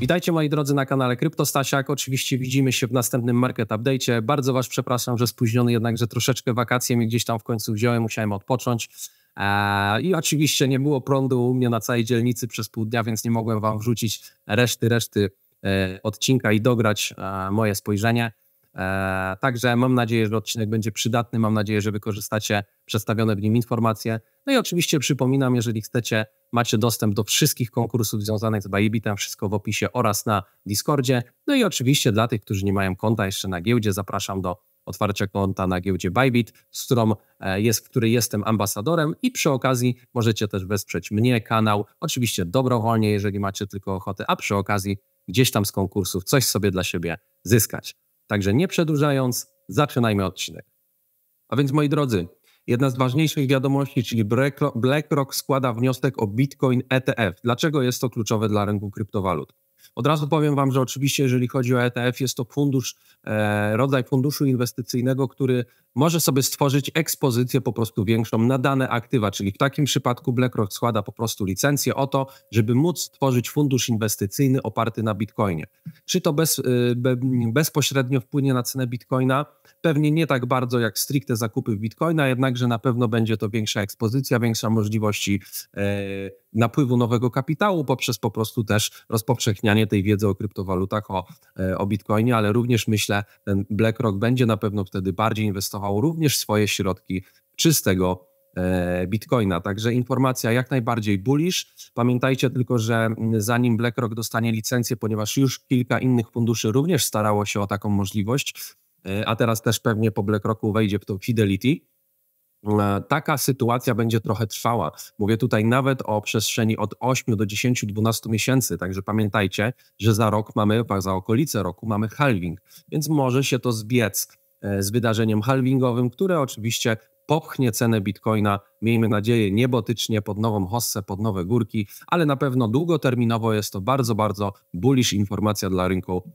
Witajcie moi drodzy na kanale Kryptostasiak. Oczywiście widzimy się w następnym market update'cie. Bardzo was przepraszam, że spóźniony, jednakże troszeczkę wakacje mi gdzieś tam w końcu wziąłem, musiałem odpocząć. I oczywiście nie było prądu u mnie na całej dzielnicy przez pół dnia, więc nie mogłem wam wrzucić reszty odcinka i dograć moje spojrzenie. Także mam nadzieję, że odcinek będzie przydatny, mam nadzieję, że wykorzystacie przedstawione w nim informacje. No i oczywiście przypominam, jeżeli chcecie, macie dostęp do wszystkich konkursów związanych z Bybitem, wszystko w opisie oraz na Discordzie. No i oczywiście dla tych, którzy nie mają konta jeszcze na giełdzie, zapraszam do otwarcia konta na giełdzie Bybit, w której jestem ambasadorem i przy okazji możecie też wesprzeć mnie, kanał, oczywiście dobrowolnie, jeżeli macie tylko ochotę, a przy okazji gdzieś tam z konkursów coś sobie dla siebie zyskać. Także nie przedłużając, zaczynajmy odcinek. A więc moi drodzy, jedna z ważniejszych wiadomości, czyli BlackRock składa wniosek o Bitcoin ETF. Dlaczego jest to kluczowe dla rynku kryptowalut? Od razu powiem wam, że oczywiście jeżeli chodzi o ETF, jest to rodzaj funduszu inwestycyjnego, który może sobie stworzyć ekspozycję po prostu większą na dane aktywa, czyli w takim przypadku BlackRock składa po prostu licencję o to, żeby móc stworzyć fundusz inwestycyjny oparty na Bitcoinie. Czy to bezpośrednio wpłynie na cenę Bitcoina? Pewnie nie tak bardzo jak stricte zakupy w Bitcoina, jednakże na pewno będzie to większa ekspozycja, większa możliwości napływu nowego kapitału poprzez po prostu też rozpowszechnianie tej wiedzy o kryptowalutach, o Bitcoinie, ale również myślę, ten BlackRock będzie na pewno wtedy bardziej inwestował również swoje środki w czystego Bitcoina. Także informacja jak najbardziej bullish. Pamiętajcie tylko, że zanim BlackRock dostanie licencję, ponieważ już kilka innych funduszy również starało się o taką możliwość, a teraz też pewnie po BlackRocku wejdzie w to Fidelity, taka sytuacja będzie trochę trwała. Mówię tutaj nawet o przestrzeni od 8 do 10-12 miesięcy, także pamiętajcie, że za okolice roku mamy halving, więc może się to zbiec z wydarzeniem halvingowym, które oczywiście popchnie cenę Bitcoina, miejmy nadzieję, niebotycznie pod nową hossę, pod nowe górki, ale na pewno długoterminowo jest to bardzo, bardzo bullish informacja dla rynku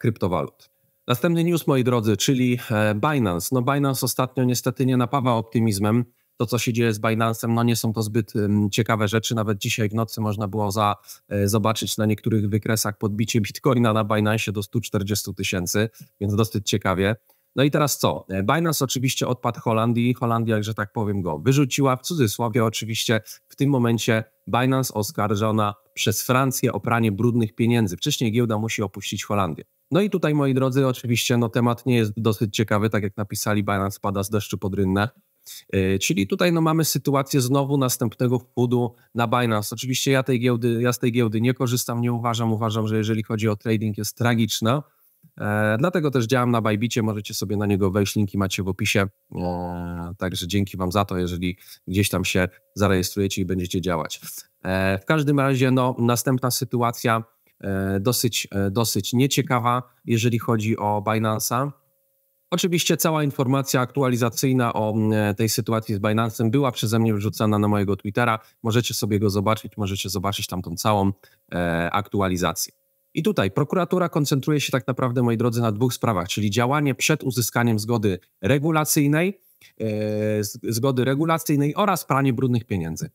kryptowalut. Następny news, moi drodzy, czyli Binance. No Binance ostatnio niestety nie napawa optymizmem. To, co się dzieje z Binance'em, no nie są to zbyt ciekawe rzeczy. Nawet dzisiaj w nocy można było zobaczyć na niektórych wykresach podbicie Bitcoina na Binance'ie do 140 000, więc dosyć ciekawie. No i teraz co? Binance oczywiście odpadł Holandii. Holandia, że tak powiem, go wyrzuciła. W cudzysłowie oczywiście w tym momencie Binance oskarżona przez Francję o pranie brudnych pieniędzy. Wcześniej giełda musi opuścić Holandię. No i tutaj, moi drodzy, oczywiście no, temat nie jest dosyć ciekawy, tak jak napisali, Binance pada z deszczu pod rynnę. Czyli tutaj no, mamy sytuację znowu następnego wpływu na Binance. Oczywiście ja z tej giełdy nie korzystam, nie uważam, że jeżeli chodzi o trading jest tragiczna. Dlatego też działam na Bybicie, możecie sobie na niego wejść, linki macie w opisie. Także dzięki wam za to, jeżeli gdzieś tam się zarejestrujecie i będziecie działać. W każdym razie no, następna sytuacja dosyć nieciekawa, jeżeli chodzi o Binance'a. Oczywiście cała informacja aktualizacyjna o tej sytuacji z Binance'em była przeze mnie wrzucana na mojego Twittera. Możecie sobie go zobaczyć, możecie zobaczyć tam tą całą aktualizację. I tutaj prokuratura koncentruje się tak naprawdę, moi drodzy, na dwóch sprawach, czyli działanie przed uzyskaniem zgody regulacyjnej oraz pranie brudnych pieniędzy.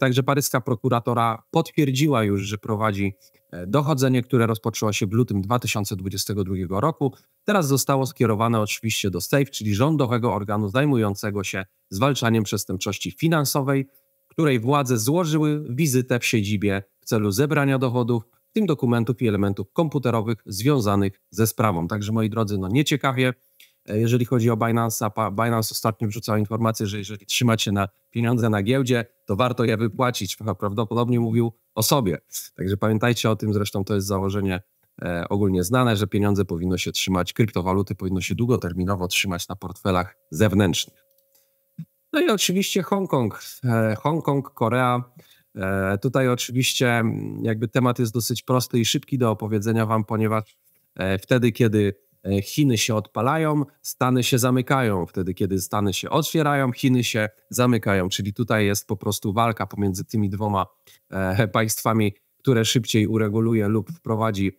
Także paryska prokuratora potwierdziła już, że prowadzi dochodzenie, które rozpoczęło się w lutym 2022 roku. Teraz zostało skierowane oczywiście do SAFE, czyli rządowego organu zajmującego się zwalczaniem przestępczości finansowej, której władze złożyły wizytę w siedzibie w celu zebrania dowodów, w tym dokumentów i elementów komputerowych związanych ze sprawą. Także moi drodzy, no nieciekawie. Jeżeli chodzi o Binance'a, Binance ostatnio wrzucał informację, że jeżeli trzymacie pieniądze na giełdzie, to warto je wypłacić. Prawdopodobnie mówił o sobie. Także pamiętajcie o tym, zresztą to jest założenie ogólnie znane, że pieniądze powinno się trzymać, kryptowaluty powinno się długoterminowo trzymać na portfelach zewnętrznych. No i oczywiście Hongkong, Korea. Tutaj oczywiście jakby temat jest dosyć prosty i szybki do opowiedzenia wam, ponieważ wtedy, kiedy Chiny się odpalają, Stany się zamykają. Wtedy, kiedy Stany się otwierają, Chiny się zamykają. Czyli tutaj jest po prostu walka pomiędzy tymi dwoma państwami, które szybciej ureguluje lub wprowadzi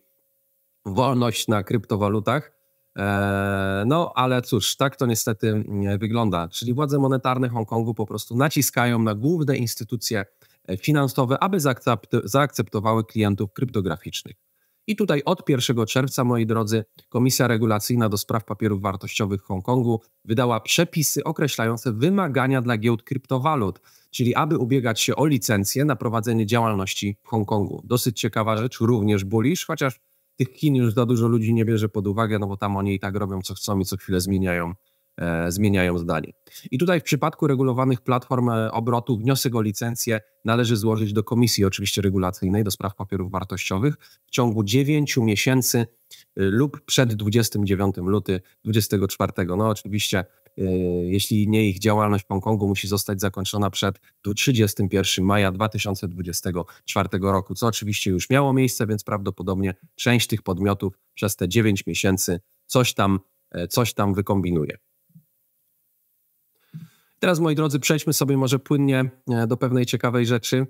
wolność na kryptowalutach. No ale cóż, tak to niestety wygląda. Czyli władze monetarne Hongkongu po prostu naciskają na główne instytucje finansowe, aby zaakceptowały klientów kryptograficznych. I tutaj od 1 czerwca, moi drodzy, Komisja Regulacyjna do Spraw Papierów Wartościowych Hongkongu wydała przepisy określające wymagania dla giełd kryptowalut, czyli aby ubiegać się o licencję na prowadzenie działalności w Hongkongu. Dosyć ciekawa rzecz, również bullish, chociaż tych Chin już za dużo ludzi nie bierze pod uwagę, no bo tam oni i tak robią co chcą i co chwilę zmieniają zdanie. I tutaj w przypadku regulowanych platform obrotu wniosek o licencję należy złożyć do Komisji oczywiście Regulacyjnej do Spraw Papierów Wartościowych w ciągu 9 miesięcy lub przed 29 lutego 2024. No oczywiście jeśli nie ich działalność w Hongkongu musi zostać zakończona przed 31 maja 2024 roku, co oczywiście już miało miejsce, więc prawdopodobnie część tych podmiotów przez te 9 miesięcy coś tam wykombinuje. Teraz, moi drodzy, przejdźmy sobie może płynnie do pewnej ciekawej rzeczy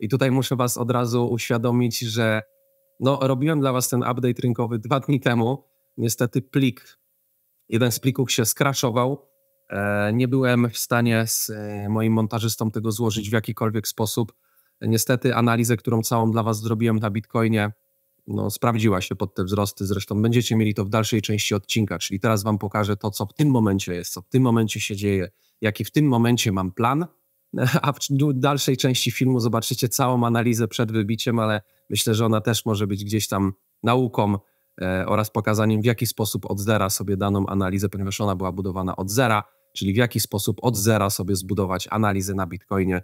i tutaj muszę was od razu uświadomić, że no, robiłem dla was ten update rynkowy 2 dni temu. Niestety jeden z plików się skraszował. Nie byłem w stanie z moim montażystą tego złożyć w jakikolwiek sposób. Niestety analizę, którą całą dla was zrobiłem na Bitcoinie, no, sprawdziła się pod te wzrosty. Zresztą będziecie mieli to w dalszej części odcinka, czyli teraz wam pokażę to, co w tym momencie jest, co w tym momencie się dzieje, jaki w tym momencie mam plan, a w dalszej części filmu zobaczycie całą analizę przed wybiciem, ale myślę, że ona też może być gdzieś tam nauką oraz pokazaniem, w jaki sposób od zera sobie daną analizę, ponieważ ona była budowana od zera, czyli w jaki sposób od zera sobie zbudować analizę na Bitcoinie,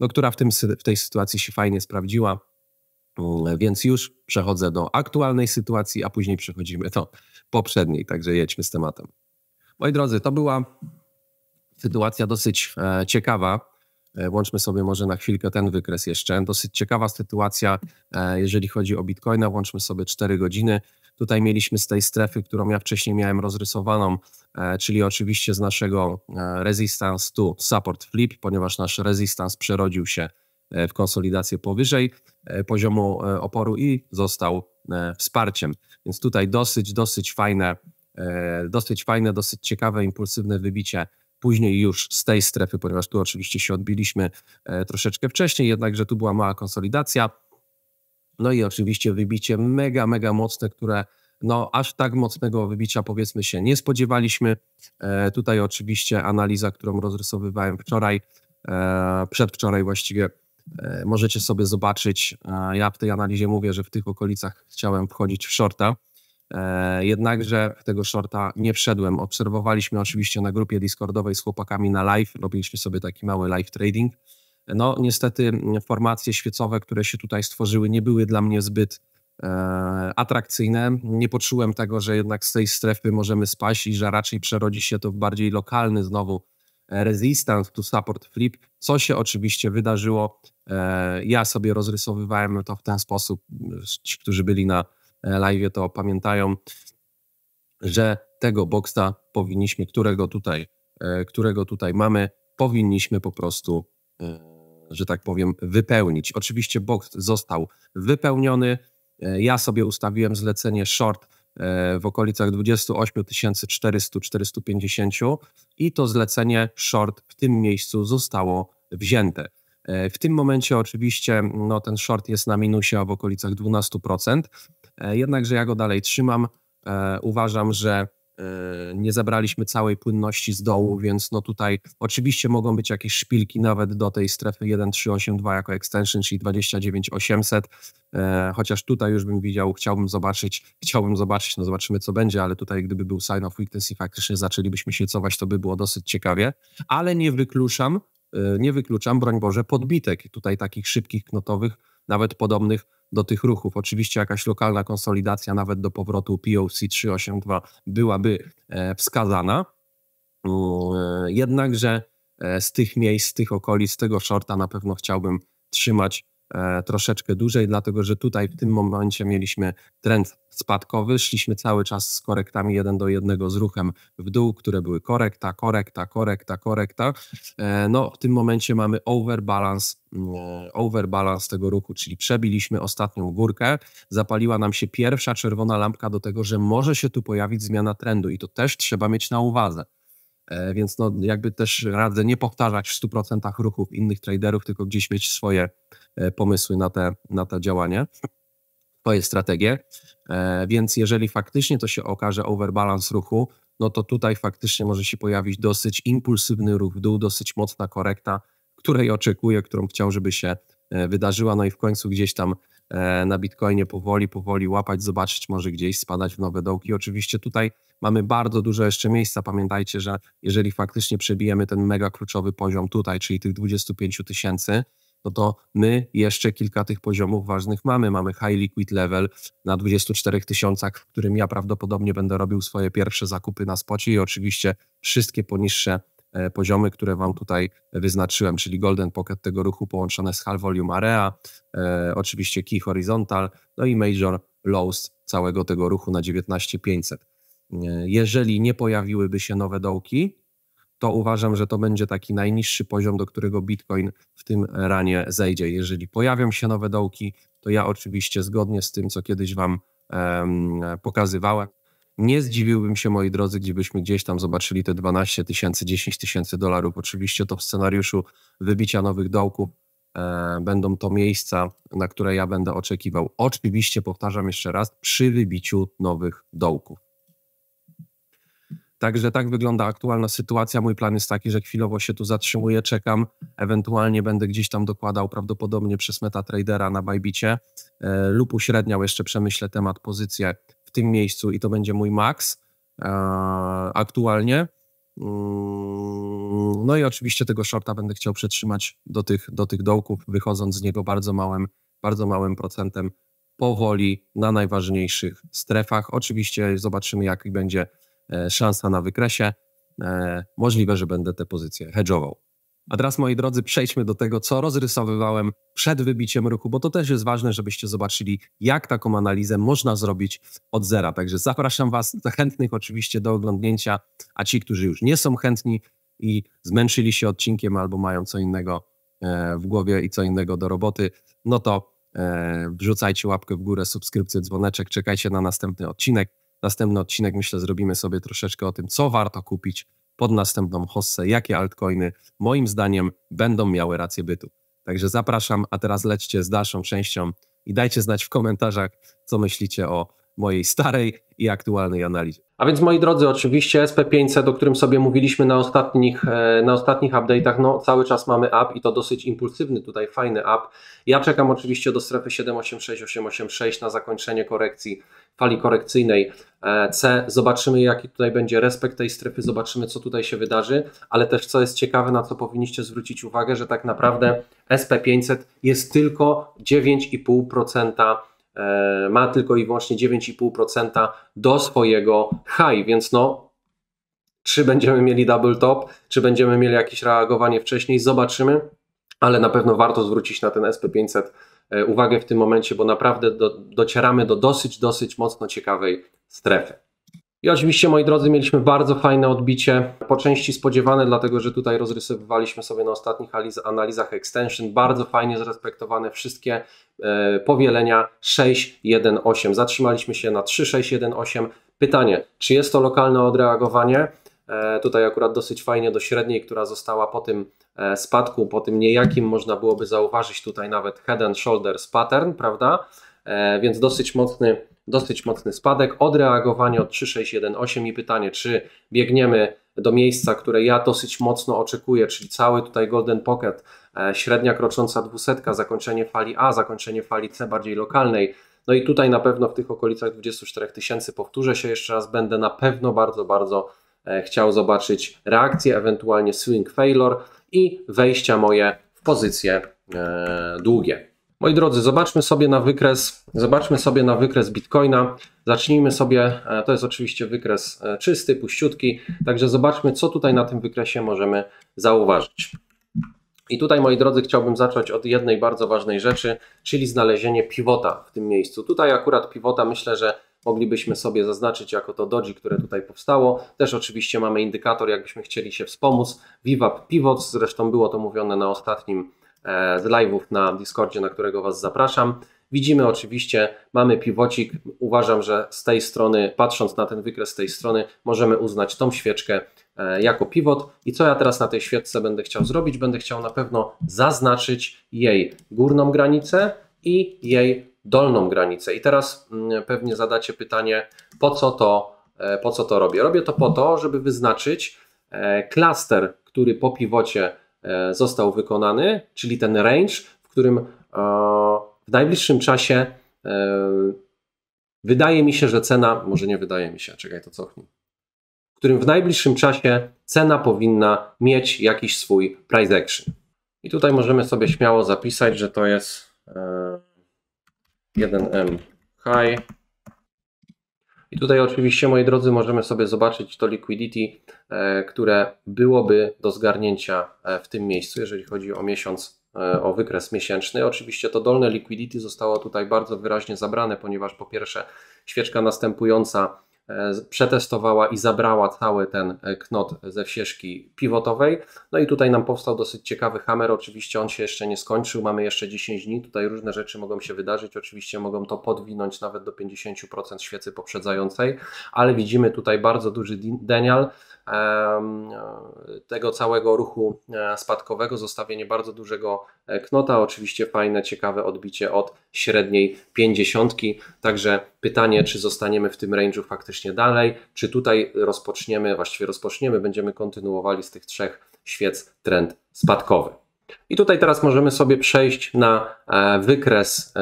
no, która w tej sytuacji się fajnie sprawdziła. Więc już przechodzę do aktualnej sytuacji, a później przechodzimy do poprzedniej, także jedźmy z tematem. Moi drodzy, to była sytuacja dosyć ciekawa. Włączmy sobie może na chwilkę ten wykres jeszcze. Dosyć ciekawa sytuacja, jeżeli chodzi o Bitcoina. Włączmy sobie 4 godziny. Tutaj mieliśmy z tej strefy, którą ja wcześniej miałem rozrysowaną, czyli oczywiście z naszego resistance to support flip, ponieważ nasz resistance przerodził się w konsolidację powyżej poziomu oporu i został wsparciem. Więc tutaj dosyć fajne, dosyć ciekawe, impulsywne wybicie później już z tej strefy, ponieważ tu oczywiście się odbiliśmy troszeczkę wcześniej, jednakże tu była mała konsolidacja. No i oczywiście wybicie mega mocne, które no aż tak mocnego wybicia powiedzmy się nie spodziewaliśmy. Tutaj oczywiście analiza, którą rozrysowywałem wczoraj, przedwczoraj właściwie, możecie sobie zobaczyć. Ja w tej analizie mówię, że w tych okolicach chciałem wchodzić w shorta, jednakże w tego shorta nie wszedłem. Obserwowaliśmy oczywiście na grupie Discordowej z chłopakami na live, robiliśmy sobie taki mały live trading. No niestety formacje świecowe, które się tutaj stworzyły, nie były dla mnie zbyt atrakcyjne. Nie poczułem tego, że jednak z tej strefy możemy spaść i że raczej przerodzi się to w bardziej lokalny znowu resistance to support flip, co się oczywiście wydarzyło. Ja sobie rozrysowywałem to w ten sposób, ci, którzy byli na live, to pamiętają, że tego boxa powinniśmy, którego tutaj mamy, powinniśmy po prostu, że tak powiem, wypełnić. Oczywiście box został wypełniony. Ja sobie ustawiłem zlecenie short w okolicach 28 400–450 i to zlecenie short w tym miejscu zostało wzięte. W tym momencie oczywiście no, ten short jest na minusie w okolicach 12%, jednakże ja go dalej trzymam. Uważam, że nie zabraliśmy całej płynności z dołu, więc no tutaj oczywiście mogą być jakieś szpilki nawet do tej strefy 1382 jako extension, czyli 29800, chociaż tutaj już bym widział, chciałbym zobaczyć, no zobaczymy co będzie, ale tutaj gdyby był sign of weakness i faktycznie zaczęlibyśmy się cować, to by było dosyć ciekawie, ale nie wykluczam, broń Boże, podbitek tutaj takich szybkich, knotowych, nawet podobnych do tych ruchów. Oczywiście jakaś lokalna konsolidacja nawet do powrotu POC 382 byłaby wskazana, jednakże z tych miejsc, z tych okolic, tego shorta na pewno chciałbym trzymać troszeczkę dłużej, dlatego że tutaj w tym momencie mieliśmy trend spadkowy, szliśmy cały czas z korektami 1 do 1 z ruchem w dół, które były korekta. No w tym momencie mamy overbalance tego ruchu, czyli przebiliśmy ostatnią górkę, zapaliła nam się pierwsza czerwona lampka do tego, że może się tu pojawić zmiana trendu i to też trzeba mieć na uwadze. Więc no jakby też radzę nie powtarzać w 100% ruchów innych traderów, tylko gdzieś mieć swoje pomysły na te działania. To jest strategia, więc jeżeli faktycznie to się okaże overbalance ruchu, no to tutaj faktycznie może się pojawić dosyć impulsywny ruch w dół, dosyć mocna korekta, której oczekuję, którą chciał, żeby się wydarzyła, no i w końcu gdzieś tam na Bitcoinie powoli łapać, zobaczyć, może gdzieś spadać w nowe dołki. Oczywiście tutaj mamy bardzo dużo jeszcze miejsca. Pamiętajcie, że jeżeli faktycznie przebijemy ten mega kluczowy poziom tutaj, czyli tych 25 000, no to my jeszcze kilka tych poziomów ważnych mamy. Mamy high liquid level na 24 000, w którym ja prawdopodobnie będę robił swoje pierwsze zakupy na spocie i oczywiście wszystkie poniższe poziomy, które Wam tutaj wyznaczyłem, czyli golden pocket tego ruchu połączone z half volume area, oczywiście key horizontal, no i major lows całego tego ruchu na 19 500. Jeżeli nie pojawiłyby się nowe dołki, to uważam, że to będzie taki najniższy poziom, do którego Bitcoin w tym ranie zejdzie. Jeżeli pojawią się nowe dołki, to ja oczywiście zgodnie z tym, co kiedyś Wam pokazywałem, nie zdziwiłbym się, moi drodzy, gdybyśmy gdzieś tam zobaczyli te 12 000, 10 000 dolarów. Oczywiście to w scenariuszu wybicia nowych dołków będą to miejsca, na które ja będę oczekiwał. Oczywiście, powtarzam jeszcze raz, przy wybiciu nowych dołków. Także tak wygląda aktualna sytuacja. Mój plan jest taki, że chwilowo się tu zatrzymuję, czekam. Ewentualnie będę gdzieś tam dokładał prawdopodobnie przez MetaTradera na Bybicie lub uśredniał, jeszcze przemyślę temat, pozycję w tym miejscu i to będzie mój max aktualnie. No i oczywiście tego shorta będę chciał przetrzymać do tych dołków, wychodząc z niego bardzo małym procentem powoli na najważniejszych strefach. Oczywiście zobaczymy, jak będzie szansa na wykresie, możliwe, że będę te pozycje hedżował. A teraz, moi drodzy, przejdźmy do tego, co rozrysowywałem przed wybiciem ruchu, bo to też jest ważne, żebyście zobaczyli, jak taką analizę można zrobić od zera. Także zapraszam Was, chętnych oczywiście, do oglądnięcia, a ci, którzy już nie są chętni i zmęczyli się odcinkiem albo mają co innego w głowie i co innego do roboty, no to wrzucajcie łapkę w górę, subskrypcję, dzwoneczek, czekajcie na następny odcinek. Następny odcinek, myślę, zrobimy sobie troszeczkę o tym, co warto kupić pod następną hossę, jakie altcoiny moim zdaniem będą miały rację bytu. Także zapraszam, a teraz lećcie z dalszą częścią i dajcie znać w komentarzach, co myślicie o mojej starej i aktualnej analizie. A więc, moi drodzy, oczywiście SP500, o którym sobie mówiliśmy na ostatnich update'ach, no cały czas mamy up i to dosyć impulsywny, tutaj fajny up. Ja czekam oczywiście do strefy 786, 886 na zakończenie korekcji, fali korekcyjnej C. Zobaczymy, jaki tutaj będzie respekt tej strefy, zobaczymy, co tutaj się wydarzy, ale też, co jest ciekawe, na co powinniście zwrócić uwagę, że tak naprawdę SP500 jest tylko 9,5%, ma tylko i wyłącznie 9,5% do swojego high, więc no, czy będziemy mieli double top, czy będziemy mieli jakieś reagowanie wcześniej, zobaczymy, ale na pewno warto zwrócić na ten SP500 uwagę w tym momencie, bo naprawdę docieramy do dosyć mocno ciekawej strefy. I oczywiście, moi drodzy, mieliśmy bardzo fajne odbicie, po części spodziewane, dlatego że tutaj rozrysowywaliśmy sobie na ostatnich analizach extension, bardzo fajnie zrespektowane wszystkie powielenia 6.1.8. Zatrzymaliśmy się na 3.6.1.8. Pytanie, czy jest to lokalne odreagowanie? Tutaj akurat dosyć fajnie do średniej, która została po tym spadku, po tym niejakim, można byłoby zauważyć tutaj nawet head and shoulders pattern, prawda? Więc dosyć mocny spadek, odreagowanie od 3.6.1.8 i pytanie, czy biegniemy do miejsca, które ja dosyć mocno oczekuję, czyli cały tutaj golden pocket, średnia krocząca 200, zakończenie fali A, zakończenie fali C bardziej lokalnej, no i tutaj na pewno w tych okolicach 24 000, powtórzę się jeszcze raz, będę na pewno bardzo chciał zobaczyć reakcję, ewentualnie swing failure i wejścia moje w pozycje długie. Moi drodzy, zobaczmy sobie na wykres Bitcoina. Zacznijmy sobie, to jest oczywiście wykres czysty, puściutki, także zobaczmy, co tutaj na tym wykresie możemy zauważyć. I tutaj, moi drodzy, chciałbym zacząć od jednej bardzo ważnej rzeczy, czyli znalezienie pivota w tym miejscu. Tutaj akurat pivota myślę, że moglibyśmy sobie zaznaczyć jako to doji, które tutaj powstało. Też oczywiście mamy indykator, jakbyśmy chcieli się wspomóc. VWAP pivot, zresztą było to mówione na ostatnim z live'ów na Discordzie, na którego Was zapraszam. Widzimy oczywiście, mamy pivocik. Uważam, że z tej strony, patrząc na ten wykres z tej strony, możemy uznać tą świeczkę jako pivot. I co ja teraz na tej świeczce będę chciał zrobić? Będę chciał na pewno zaznaczyć jej górną granicę i jej dolną granicę. I teraz pewnie zadacie pytanie, po co to robię? Robię to po to, żeby wyznaczyć klaster, który po piwocie został wykonany, czyli ten range, w którym w najbliższym czasie wydaje mi się, że cena, może nie wydaje mi się, czekaj, to cofnij, w którym w najbliższym czasie cena powinna mieć jakiś swój price action. I tutaj możemy sobie śmiało zapisać, że to jest 1M high. I tutaj oczywiście, moi drodzy, możemy sobie zobaczyć to liquidity, które byłoby do zgarnięcia w tym miejscu, jeżeli chodzi o miesiąc, o wykres miesięczny. Oczywiście to dolne liquidity zostało tutaj bardzo wyraźnie zabrane, ponieważ po pierwsze świeczka następująca przetestowała i zabrała cały ten knot ze ścieżki pivotowej. No i tutaj nam powstał dosyć ciekawy hammer. Oczywiście on się jeszcze nie skończył, mamy jeszcze 10 dni, tutaj różne rzeczy mogą się wydarzyć, oczywiście mogą to podwinąć nawet do 50% świecy poprzedzającej, ale widzimy tutaj bardzo duży denial tego całego ruchu spadkowego, zostawienie bardzo dużego knota, oczywiście fajne, ciekawe odbicie od średniej 50, także pytanie, czy zostaniemy w tym range'u faktycznie dalej, czy tutaj będziemy kontynuowali z tych trzech świec trend spadkowy. I tutaj teraz możemy sobie przejść na wykres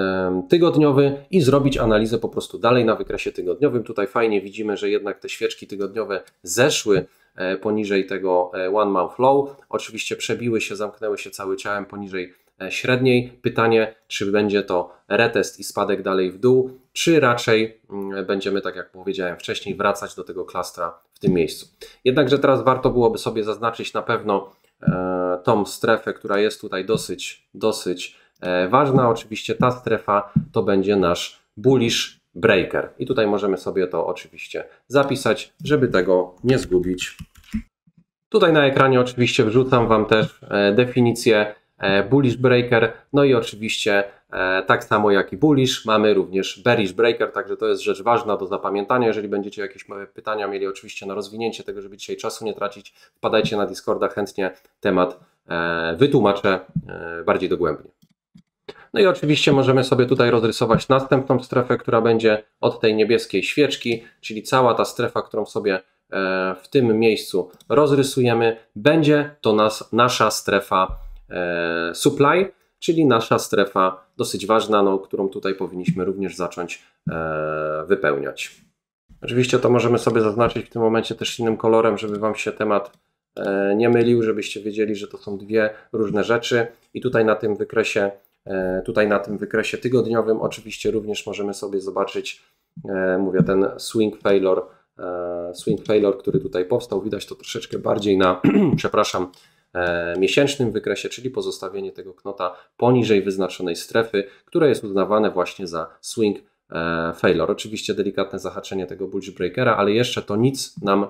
tygodniowy i zrobić analizę po prostu dalej na wykresie tygodniowym. Tutaj fajnie widzimy, że jednak te świeczki tygodniowe zeszły poniżej tego one month low. Oczywiście przebiły się, zamknęły się cały ciałem poniżej średniej. Pytanie, czy będzie to retest i spadek dalej w dół, czy raczej będziemy, tak jak powiedziałem wcześniej, wracać do tego klastra w tym miejscu. Jednakże teraz warto byłoby sobie zaznaczyć na pewno tą strefę, która jest tutaj dosyć ważna. Oczywiście ta strefa to będzie nasz bullish breaker. I tutaj możemy sobie to oczywiście zapisać, żeby tego nie zgubić. Tutaj na ekranie oczywiście wrzucam Wam też definicję bullish breaker, no i oczywiście tak samo jak i bullish mamy również bearish breaker, także to jest rzecz ważna do zapamiętania. Jeżeli będziecie jakieś pytania mieli oczywiście na rozwinięcie tego, żeby dzisiaj czasu nie tracić, wpadajcie na Discorda, chętnie temat wytłumaczę bardziej dogłębnie. No i oczywiście możemy sobie tutaj rozrysować następną strefę, która będzie od tej niebieskiej świeczki, czyli cała ta strefa, którą sobie w tym miejscu rozrysujemy, będzie to nasza strefa supply, czyli nasza strefa dosyć ważna, którą tutaj powinniśmy również zacząć wypełniać. Oczywiście to możemy sobie zaznaczyć w tym momencie też innym kolorem, żeby Wam się temat nie mylił, żebyście wiedzieli, że to są dwie różne rzeczy. I tutaj na tym wykresie, tygodniowym oczywiście również możemy sobie zobaczyć, mówię, ten swing failure, który tutaj powstał. Widać to troszeczkę bardziej na, przepraszam, miesięcznym wykresie, czyli pozostawienie tego knota poniżej wyznaczonej strefy, które jest uznawane właśnie za swing failure. Oczywiście delikatne zahaczenie tego bullish breakera, ale jeszcze to nic nam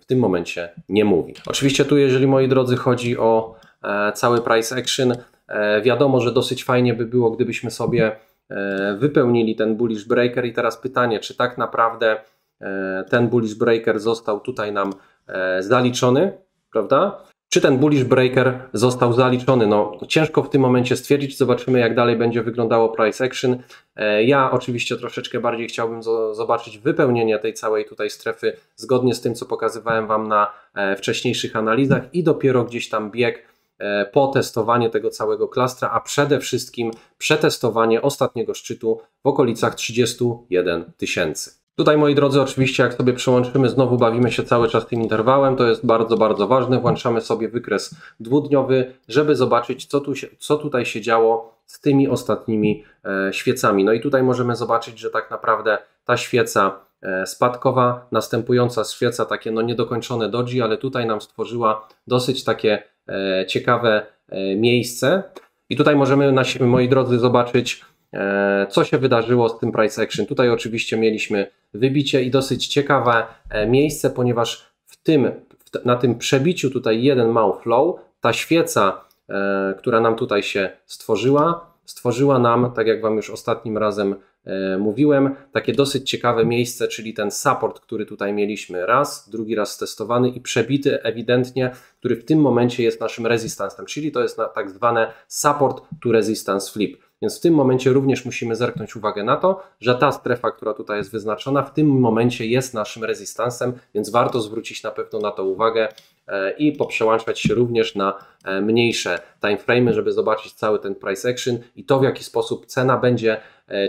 w tym momencie nie mówi. Oczywiście tu, jeżeli, moi drodzy, chodzi o cały price action, wiadomo, że dosyć fajnie by było, gdybyśmy sobie wypełnili ten bullish breaker i teraz pytanie, czy tak naprawdę ten bullish breaker został tutaj nam zaliczony, prawda? Czy ten bullish breaker został zaliczony? No, ciężko w tym momencie stwierdzić, zobaczymy jak dalej będzie wyglądało price action. Ja oczywiście troszeczkę bardziej chciałbym zobaczyć wypełnienie tej całej tutaj strefy zgodnie z tym, co pokazywałem Wam na wcześniejszych analizach i dopiero gdzieś tam bieg po testowanie tego całego klastra, a przede wszystkim przetestowanie ostatniego szczytu w okolicach 31 000. Tutaj, moi drodzy, oczywiście jak sobie przełączymy, znowu bawimy się cały czas tym interwałem, to jest bardzo, bardzo ważne. Włączamy sobie wykres dwudniowy, żeby zobaczyć, co tutaj się działo z tymi ostatnimi świecami. No i tutaj możemy zobaczyć, że tak naprawdę ta świeca spadkowa, następująca świeca, takie no niedokończone doji, ale tutaj nam stworzyła dosyć takie ciekawe miejsce. I tutaj możemy, moi drodzy, zobaczyć, co się wydarzyło z tym price action. Tutaj oczywiście mieliśmy wybicie i dosyć ciekawe miejsce, ponieważ na tym przebiciu tutaj jeden month low, ta świeca, która nam tutaj się stworzyła nam, tak jak Wam już ostatnim razem mówiłem, takie dosyć ciekawe miejsce, czyli ten support, który tutaj mieliśmy raz, drugi raz testowany i przebity ewidentnie, który w tym momencie jest naszym rezistansem, czyli to jest tak zwane support to resistance flip. Więc w tym momencie również musimy zerknąć uwagę na to, że ta strefa, która tutaj jest wyznaczona, w tym momencie jest naszym rezystansem, więc warto zwrócić na pewno na to uwagę i poprzełączać się również na mniejsze timeframe'y, żeby zobaczyć cały ten price action i to, w jaki sposób cena będzie,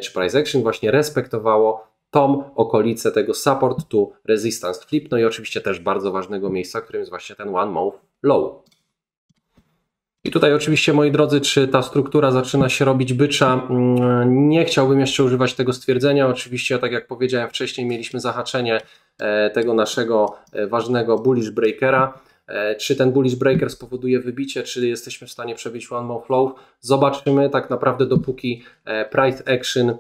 czy price action właśnie respektowało tą okolicę tego support to resistance flip, no i oczywiście też bardzo ważnego miejsca, którym jest właśnie ten one month low. I tutaj oczywiście, moi drodzy, czy ta struktura zaczyna się robić bycza? Nie chciałbym jeszcze używać tego stwierdzenia. Oczywiście, tak jak powiedziałem wcześniej, mieliśmy zahaczenie tego naszego ważnego bullish breakera. Czy ten bullish breaker spowoduje wybicie, czy jesteśmy w stanie przebić one month low? Zobaczymy. Tak naprawdę dopóki price action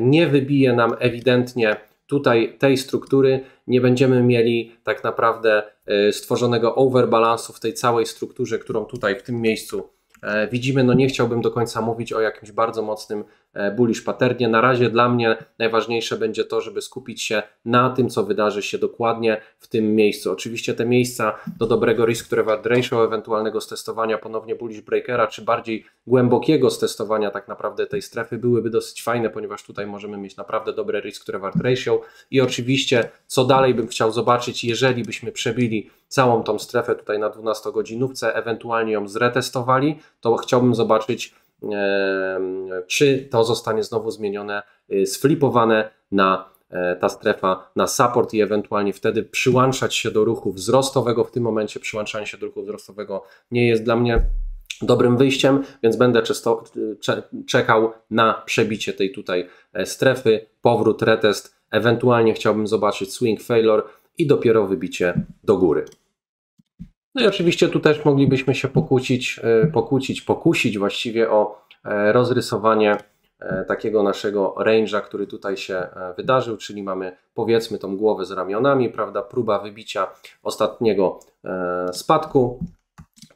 nie wybije nam ewidentnie tutaj tej struktury, nie będziemy mieli tak naprawdę stworzonego overbalansu w tej całej strukturze, którą tutaj w tym miejscu widzimy. No nie chciałbym do końca mówić o jakimś bardzo mocnym bullish patternie. Na razie dla mnie najważniejsze będzie to, żeby skupić się na tym, co wydarzy się dokładnie w tym miejscu. Oczywiście te miejsca do dobrego risk reward ratio, ewentualnego stestowania ponownie bullish breakera, czy bardziej głębokiego stestowania tak naprawdę tej strefy byłyby dosyć fajne, ponieważ tutaj możemy mieć naprawdę dobre risk reward ratio i oczywiście co dalej bym chciał zobaczyć, jeżeli byśmy przebili całą tą strefę tutaj na 12-godzinówce, ewentualnie ją zretestowali, to chciałbym zobaczyć, czy to zostanie znowu zmienione, sflipowane na ta strefa, na support i ewentualnie wtedy przyłączać się do ruchu wzrostowego. W tym momencie przyłączanie się do ruchu wzrostowego nie jest dla mnie dobrym wyjściem, więc będę czekał na przebicie tej tutaj strefy, powrót, retest, ewentualnie chciałbym zobaczyć swing failure i dopiero wybicie do góry. No i oczywiście tu też moglibyśmy się pokusić właściwie o rozrysowanie takiego naszego range'a, który tutaj się wydarzył, czyli mamy powiedzmy tą głowę z ramionami, prawda, próba wybicia ostatniego spadku,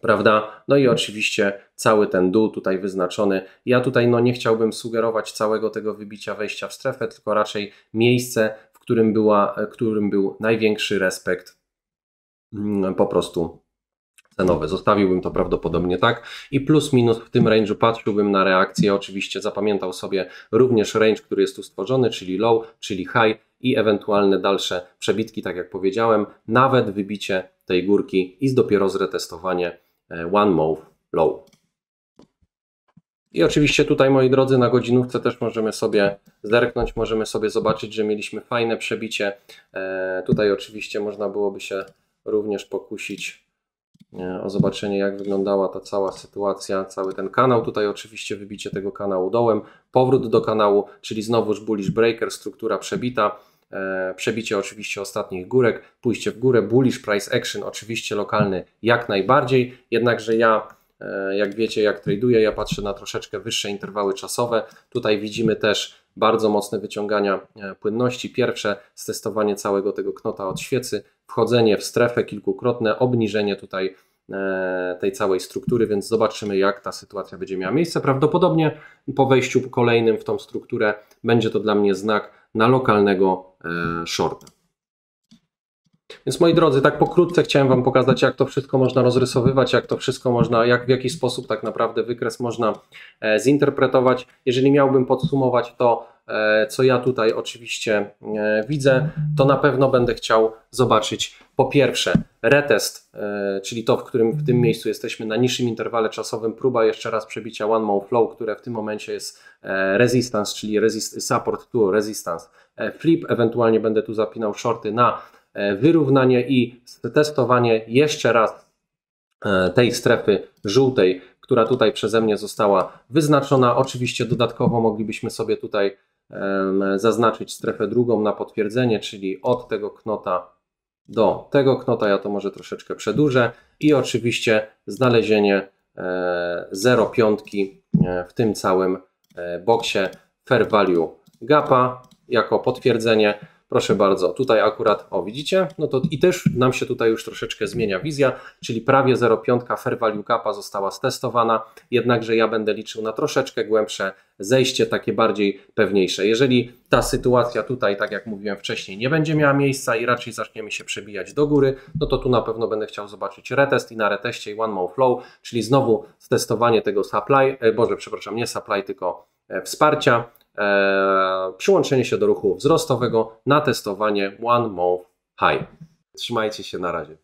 prawda, no i oczywiście cały ten dół tutaj wyznaczony. Ja tutaj no nie chciałbym sugerować całego tego wybicia wejścia w strefę, tylko raczej miejsce, w którym był największy respekt po prostu cenowe. Zostawiłbym to prawdopodobnie tak i plus minus w tym range'u patrzyłbym na reakcję. Oczywiście zapamiętał sobie również range, który jest tu stworzony, czyli low, czyli high i ewentualne dalsze przebitki, tak jak powiedziałem, nawet wybicie tej górki i dopiero zretestowanie one month low. I oczywiście tutaj, moi drodzy, na godzinówce też możemy sobie zerknąć, możemy sobie zobaczyć, że mieliśmy fajne przebicie. Tutaj oczywiście można byłoby się również pokusić o zobaczenie, jak wyglądała ta cała sytuacja, cały ten kanał. Tutaj oczywiście wybicie tego kanału dołem, powrót do kanału, czyli znowuż bullish breaker, struktura przebita, przebicie oczywiście ostatnich górek, pójście w górę, bullish price action, oczywiście lokalny jak najbardziej, jednakże ja, jak wiecie, jak traduję, ja patrzę na troszeczkę wyższe interwały czasowe. Tutaj widzimy też bardzo mocne wyciągania płynności. Pierwsze stestowanie całego tego knota od świecy, wchodzenie w strefę kilkukrotne, obniżenie tutaj tej całej struktury, więc zobaczymy, jak ta sytuacja będzie miała miejsce. Prawdopodobnie po wejściu kolejnym w tą strukturę będzie to dla mnie znak na lokalnego shorta. Więc moi drodzy, tak pokrótce chciałem Wam pokazać, jak to wszystko można rozrysowywać, jak to wszystko można, w jaki sposób tak naprawdę wykres można zinterpretować. Jeżeli miałbym podsumować to, co ja tutaj oczywiście widzę, to na pewno będę chciał zobaczyć po pierwsze retest, czyli to, w którym w tym miejscu jesteśmy na niższym interwale czasowym, próba jeszcze raz przebicia one month low, które w tym momencie jest resistance, czyli support to resistance flip, ewentualnie będę tu zapinał shorty na wyrównanie i testowanie jeszcze raz tej strefy żółtej, która tutaj przeze mnie została wyznaczona. Oczywiście dodatkowo moglibyśmy sobie tutaj zaznaczyć strefę drugą na potwierdzenie, czyli od tego knota do tego knota, ja to może troszeczkę przedłużę i oczywiście znalezienie 0,5 w tym całym boksie fair value gapa jako potwierdzenie. Proszę bardzo, tutaj akurat, o widzicie, no to i też nam się tutaj już troszeczkę zmienia wizja, czyli prawie 0,5 fair value capa została stestowana, jednakże ja będę liczył na troszeczkę głębsze zejście, takie bardziej pewniejsze. Jeżeli ta sytuacja tutaj, tak jak mówiłem wcześniej, nie będzie miała miejsca i raczej zaczniemy się przebijać do góry, no to tu na pewno będę chciał zobaczyć retest i na reteście one month low, czyli znowu testowanie tego supply, przepraszam, nie supply, tylko wsparcia, przyłączenie się do ruchu wzrostowego na testowanie One Month High. Trzymajcie się, na razie.